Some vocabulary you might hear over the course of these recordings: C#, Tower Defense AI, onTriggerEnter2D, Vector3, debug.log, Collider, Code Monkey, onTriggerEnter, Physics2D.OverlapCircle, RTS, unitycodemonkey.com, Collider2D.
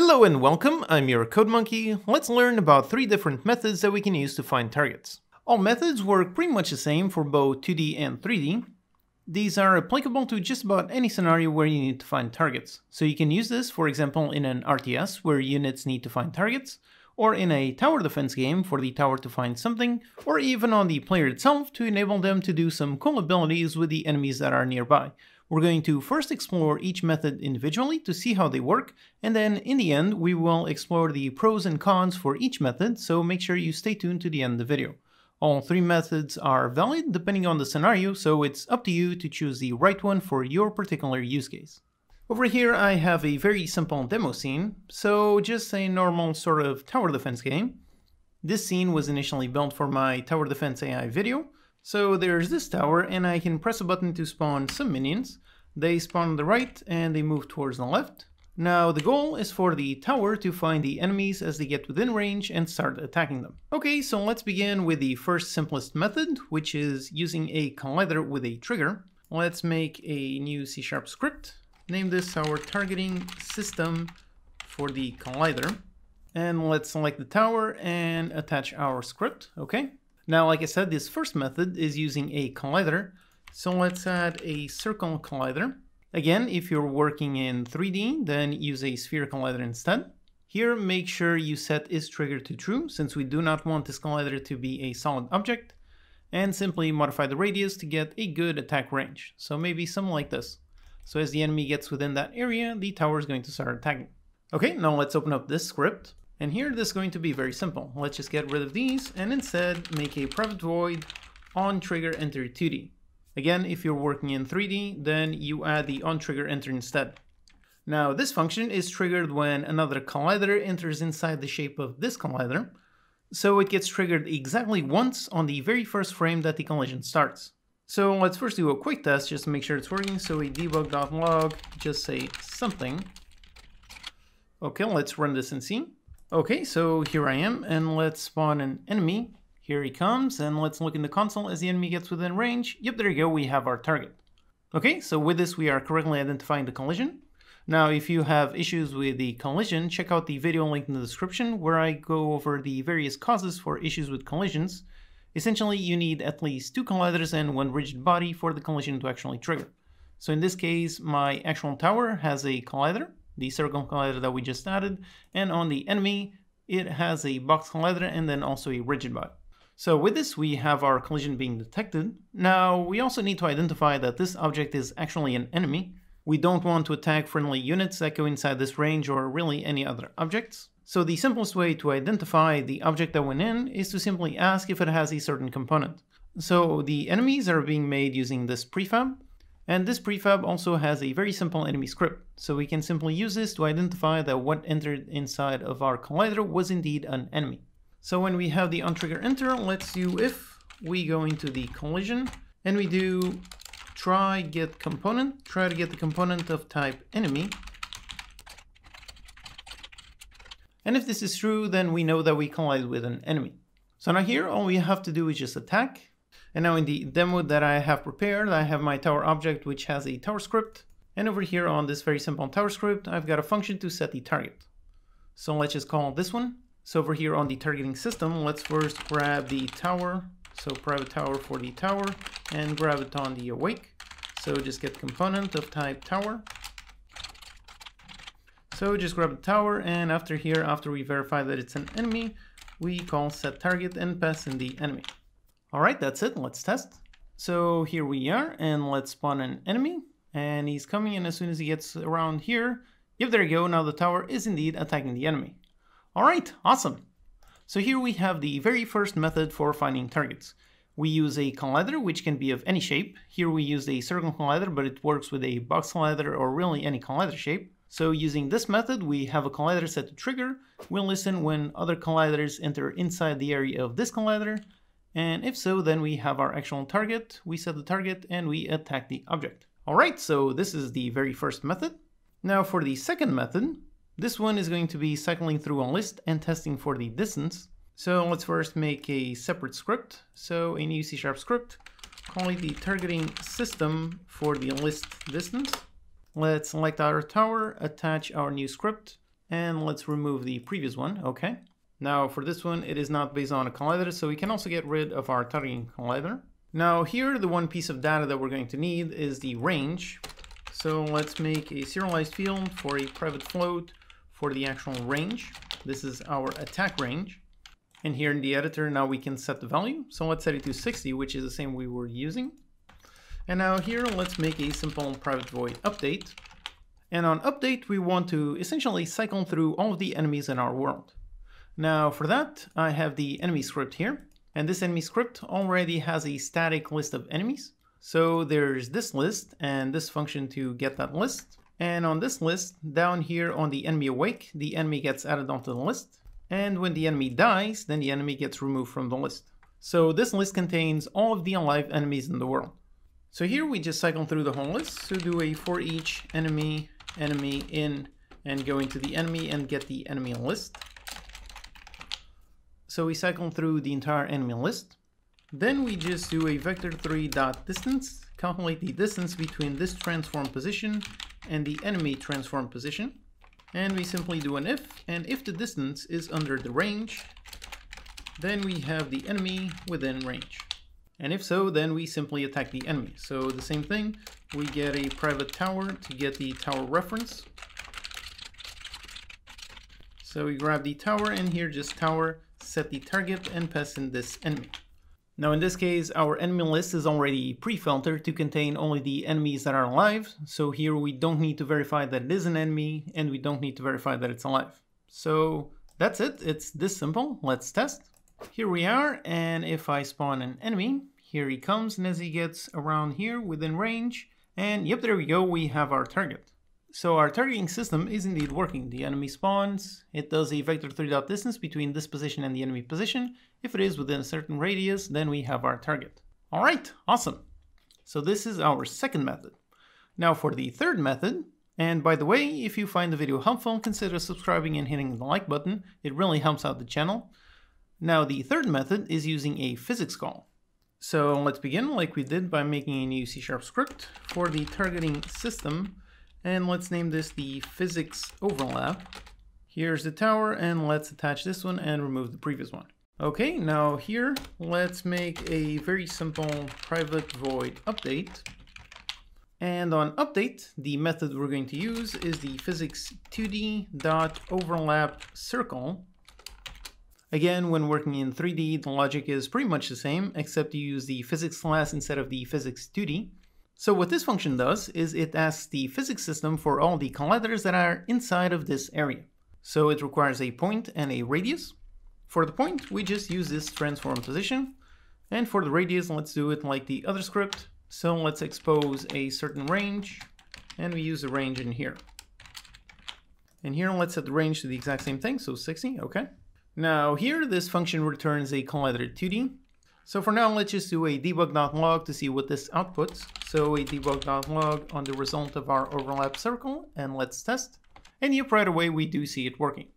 Hello and welcome, I'm your Code Monkey. Let's learn about three different methods that we can use to find targets. All methods work pretty much the same for both 2D and 3D. These are applicable to just about any scenario where you need to find targets. So you can use this, for example, in an RTS where units need to find targets, or in a tower defense game for the tower to find something, or even on the player itself to enable them to do some cool abilities with the enemies that are nearby. We're going to first explore each method individually to see how they work, and then in the end we will explore the pros and cons for each method, so make sure you stay tuned to the end of the video. All three methods are valid depending on the scenario, so it's up to you to choose the right one for your particular use case. Over here I have a very simple demo scene, so just a normal sort of tower defense game. This scene was initially built for my Tower Defense AI video. So there's this tower, and I can press a button to spawn some minions. They spawn on the right, and they move towards the left. Now the goal is for the tower to find the enemies as they get within range and start attacking them. Okay, so let's begin with the first simplest method, which is using a collider with a trigger. Let's make a new C# script. Name this our targeting system for the collider. And let's select the tower and attach our script, okay? Now, like I said, this first method is using a collider, so let's add a circle collider. Again, if you're working in 3D, then use a sphere collider instead. Here, make sure you set isTrigger to true, since we do not want this collider to be a solid object, and simply modify the radius to get a good attack range, so maybe something like this. So as the enemy gets within that area, the tower is going to start attacking. Okay, now let's open up this script. And here this is going to be very simple. Let's just get rid of these and instead make a private void onTriggerEnter2D. Again, if you're working in 3D, then you add the onTriggerEnter instead. Now this function is triggered when another collider enters inside the shape of this collider, so it gets triggered exactly once on the very first frame that the collision starts. So let's first do a quick test just to make sure it's working. So a debug.log, just say something. Okay, let's run this and see. Okay, so here I am, and let's spawn an enemy. Here he comes, and let's look in the console as the enemy gets within range. Yep, there you go, we have our target. Okay, so with this we are correctly identifying the collision. Now if you have issues with the collision, check out the video linked in the description where I go over the various causes for issues with collisions. Essentially, you need at least two colliders and one rigid body for the collision to actually trigger. So in this case, my actual tower has a collider, the circle collider that we just added, and on the enemy, it has a box collider and then also a rigid body. So with this, we have our collision being detected. Now, we also need to identify that this object is actually an enemy. We don't want to attack friendly units that go inside this range or really any other objects. So the simplest way to identify the object that went in is to simply ask if it has a certain component. So the enemies are being made using this prefab. And this prefab also has a very simple enemy script, so we can simply use this to identify that what entered inside of our collider was indeed an enemy. So when we have the onTriggerEnter, let's do if we go into the collision and we do try to get the component of type enemy. And if this is true, then we know that we collide with an enemy. So now here, all we have to do is just attack. And now in the demo that I have prepared, I have my tower object, which has a tower script. And over here on this very simple tower script, I've got a function to set the target. So let's just call this one. So over here on the targeting system, let's first grab the tower. So private tower for the tower and grab it on the awake. So just get component of type tower. So just grab the tower. And after here, after we verify that it's an enemy, we call set target and pass in the enemy. All right, that's it, let's test. So here we are, and let's spawn an enemy, and he's coming in as soon as he gets around here. Yep, there you go, now the tower is indeed attacking the enemy. All right, awesome. So here we have the very first method for finding targets. We use a collider, which can be of any shape. Here we used a circle collider, but it works with a box collider or really any collider shape. So using this method, we have a collider set to trigger. We'll listen when other colliders enter inside the area of this collider. And if so, then we have our actual target, we set the target, and we attack the object. All right, so this is the very first method. Now for the second method, this one is going to be cycling through a list and testing for the distance. So let's first make a separate script. So a new C# script, call it the targeting system for the list distance. Let's select our tower, attach our new script. And let's remove the previous one. Okay. Now for this one, it is not based on a collider, so we can also get rid of our targeting collider. Now here, the one piece of data that we're going to need is the range. So let's make a serialized field for a private float for the actual range. This is our attack range. And here in the editor, now we can set the value. So let's set it to 60, which is the same we were using. And now here, let's make a simple private void update. And on update, we want to essentially cycle through all of the enemies in our world. Now for that, I have the enemy script here, and this enemy script already has a static list of enemies. So there's this list and this function to get that list. And on this list, down here on the enemy awake, the enemy gets added onto the list. And when the enemy dies, then the enemy gets removed from the list. So this list contains all of the alive enemies in the world. So here we just cycle through the whole list. So do a for each enemy in, and go into the enemy and get the enemy list. So we cycle through the entire enemy list. Then we just do a vector3.distance, calculate the distance between this transform position and the enemy transform position. And we simply do an if, and if the distance is under the range, then we have the enemy within range. And if so, then we simply attack the enemy. So the same thing, we get a private tower to get the tower reference. So we grab the tower, and here just tower, set the target, and pass in this enemy. Now in this case, our enemy list is already pre-filtered to contain only the enemies that are alive. So here we don't need to verify that it is an enemy, and we don't need to verify that it's alive. So that's it, it's this simple. Let's test. Here we are, and if I spawn an enemy, here he comes, and as he gets around here within range, and yep, there we go, we have our target. So our targeting system is indeed working. The enemy spawns, it does a vector3.distance between this position and the enemy position. If it is within a certain radius, then we have our target. All right, awesome. So this is our second method. Now for the third method, and by the way, if you find the video helpful, consider subscribing and hitting the like button. It really helps out the channel. Now the third method is using a physics call. So let's begin like we did by making a new C# script for the targeting system. And let's name this the physics overlap. Here's the tower, and let's attach this one and remove the previous one. Okay, now here, let's make a very simple private void update. And on update, the method we're going to use is the Physics2D.OverlapCircle. Again, when working in 3D, the logic is pretty much the same, except you use the physics class instead of the Physics2D. So what this function does is it asks the physics system for all the colliders that are inside of this area. So it requires a point and a radius. For the point, we just use this transform position. And for the radius, let's do it like the other script. So let's expose a certain range, and we use the range in here. And here, let's set the range to the exact same thing, so 60, okay. Now here, this function returns a Collider2D. So for now, let's just do a debug.log to see what this outputs. So a debug.log on the result of our overlap circle, and let's test. And yep, right away, we do see it working.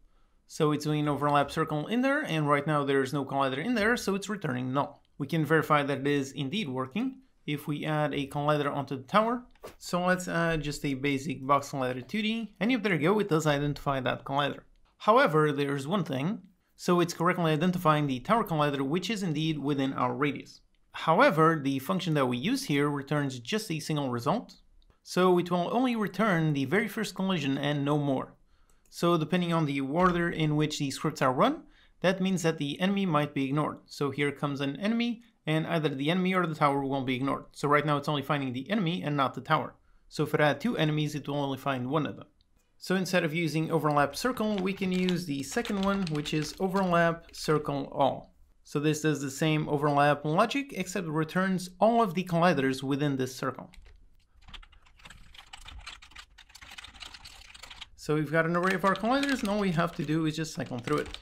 So it's doing an overlap circle in there, and right now there is no collider in there, so it's returning null. We can verify that it is indeed working if we add a collider onto the tower. So let's add just a basic box Collider2D, and yep, there you go, it does identify that collider. However, there's one thing. So it's correctly identifying the tower collider, which is indeed within our radius. However, the function that we use here returns just a single result. So it will only return the very first collision and no more. So depending on the order in which the scripts are run, that means that the enemy might be ignored. So here comes an enemy, and either the enemy or the tower won't be ignored. So right now it's only finding the enemy and not the tower. So if it had two enemies, it will only find one of them. So instead of using overlap circle, we can use the second one, which is overlap circle all. So this does the same overlap logic, except it returns all of the colliders within this circle. So we've got an array of our colliders, and all we have to do is just cycle through it.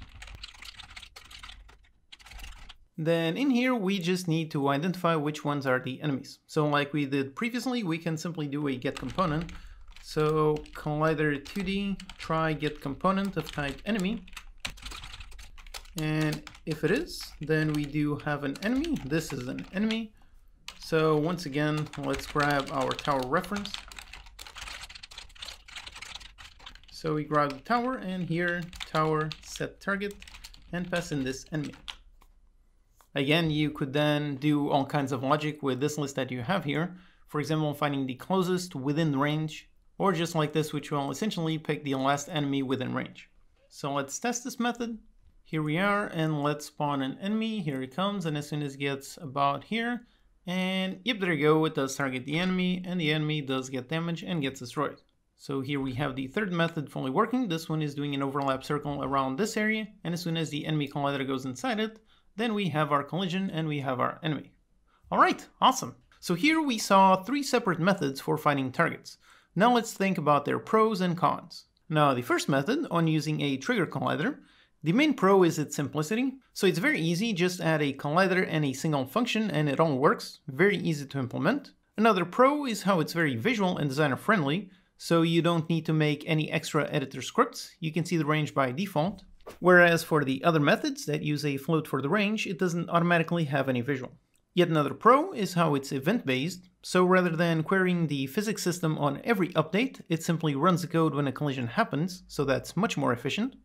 Then in here, we just need to identify which ones are the enemies. So like we did previously, we can simply do a get component. So Collider2D try get component of type enemy, and if it is, then we do have an enemy. This is an enemy. So once again, let's grab our tower reference. So we grab the tower, and here tower set target and pass in this enemy. Again, you could then do all kinds of logic with this list that you have here. For example, finding the closest within range, or just like this, which will essentially pick the last enemy within range. So let's test this method. Here we are, and let's spawn an enemy. Here it comes, and as soon as it gets about here, and yep, there you go, it does target the enemy, and the enemy does get damaged and gets destroyed. So here we have the third method fully working. This one is doing an overlap circle around this area, and as soon as the enemy collider goes inside it, then we have our collision and we have our enemy. All right, awesome. So here we saw three separate methods for finding targets. Now let's think about their pros and cons. Now the first method, on using a trigger collider, the main pro is its simplicity. So it's very easy, just add a collider and a single function and it all works, very easy to implement. Another pro is how it's very visual and designer friendly, so you don't need to make any extra editor scripts, you can see the range by default. Whereas for the other methods that use a float for the range, it doesn't automatically have any visual. Yet another pro is how it's event-based, so rather than querying the physics system on every update, it simply runs the code when a collision happens, so that's much more efficient.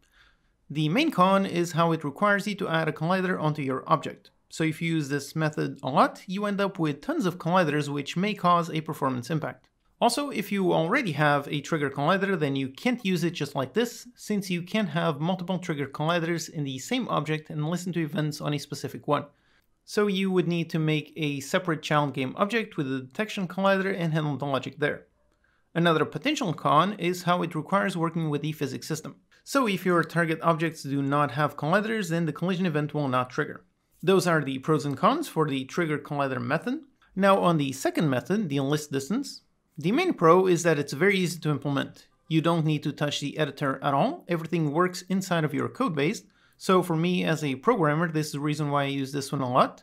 The main con is how it requires you to add a collider onto your object. So if you use this method a lot, you end up with tons of colliders, which may cause a performance impact. Also, if you already have a trigger collider, then you can't use it just like this, since you can't have multiple trigger colliders in the same object and listen to events on a specific one. So you would need to make a separate child game object with a detection collider and handle the logic there. Another potential con is how it requires working with the physics system. So if your target objects do not have colliders, then the collision event will not trigger. Those are the pros and cons for the trigger collider method. Now on the second method, the list distance, the main pro is that it's very easy to implement. You don't need to touch the editor at all, everything works inside of your code base. So for me as a programmer, this is the reason why I use this one a lot.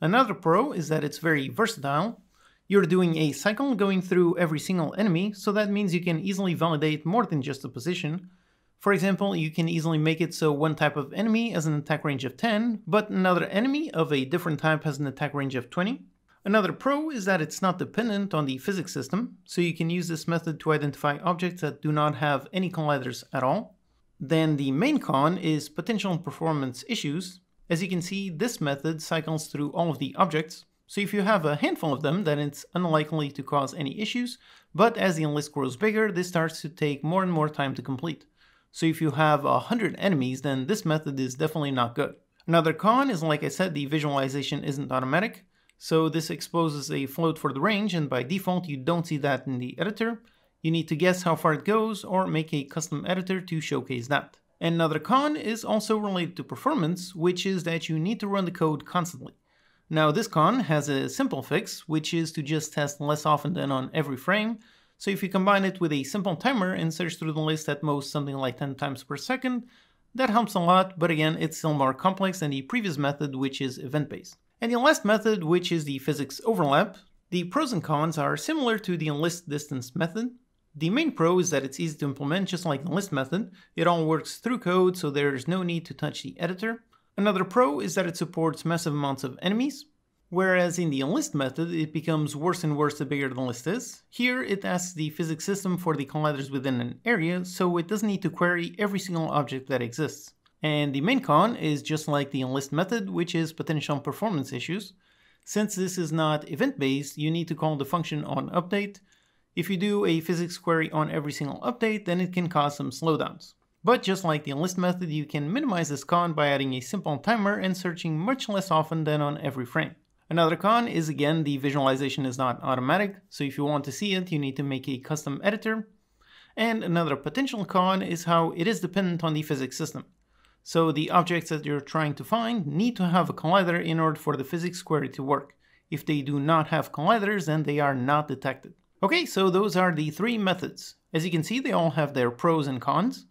Another pro is that it's very versatile. You're doing a cycle going through every single enemy, so that means you can easily validate more than just a position. For example, you can easily make it so one type of enemy has an attack range of 10, but another enemy of a different type has an attack range of 20. Another pro is that it's not dependent on the physics system, so you can use this method to identify objects that do not have any colliders at all. Then the main con is potential performance issues. As you can see, this method cycles through all of the objects, so if you have a handful of them, then it's unlikely to cause any issues, but as the list grows bigger, this starts to take more and more time to complete. So if you have 100 enemies, then this method is definitely not good. Another con is, like I said, the visualization isn't automatic, so this exposes a float for the range, and by default you don't see that in the editor. You need to guess how far it goes or make a custom editor to showcase that. Another con is also related to performance, which is that you need to run the code constantly. Now this con has a simple fix, which is to just test less often than on every frame. So if you combine it with a simple timer and search through the list at most something like 10 times per second, that helps a lot, but again, it's still more complex than the previous method, which is event-based. And the last method, which is the physics overlap, the pros and cons are similar to the list distance method. The main pro is that it's easy to implement, just like the list method. It all works through code, so there's no need to touch the editor. Another pro is that it supports massive amounts of enemies, whereas in the list method it becomes worse and worse the bigger the list is. Here it asks the physics system for the colliders within an area, so it doesn't need to query every single object that exists. And the main con is just like the list method, which is potential performance issues. Since this is not event-based, you need to call the function on update. If you do a physics query on every single update, then it can cause some slowdowns. But just like the list method, you can minimize this con by adding a simple timer and searching much less often than on every frame. Another con is, again, the visualization is not automatic, so if you want to see it, you need to make a custom editor. And another potential con is how it is dependent on the physics system. So the objects that you're trying to find need to have a collider in order for the physics query to work. If they do not have colliders, then they are not detected. Okay, so those are the three methods. As you can see, they all have their pros and cons.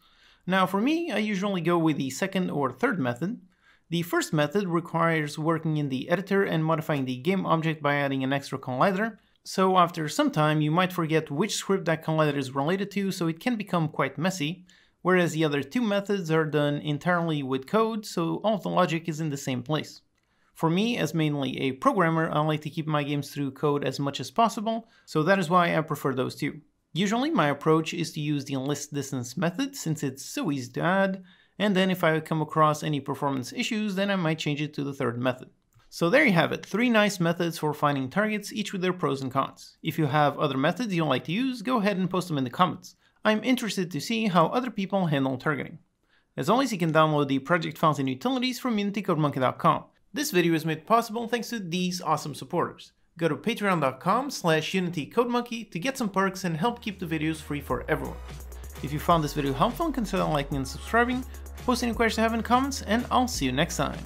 Now for me, I usually go with the second or third method. The first method requires working in the editor and modifying the game object by adding an extra collider. So after some time, you might forget which script that collider is related to, so it can become quite messy. Whereas the other two methods are done entirely with code, so all of the logic is in the same place. For me, as mainly a programmer, I like to keep my games through code as much as possible, so that is why I prefer those two. Usually my approach is to use the enlistDistance method since it's so easy to add, and then if I come across any performance issues, then I might change it to the third method. So there you have it, three nice methods for finding targets, each with their pros and cons. If you have other methods you don't like to use, go ahead and post them in the comments. I'm interested to see how other people handle targeting. As always, you can download the project files and utilities from unitycodemonkey.com. This video is made possible thanks to these awesome supporters. Go to patreon.com/unitycodemonkey to get some perks and help keep the videos free for everyone. If you found this video helpful, consider liking and subscribing, post any questions you have in the comments, and I'll see you next time.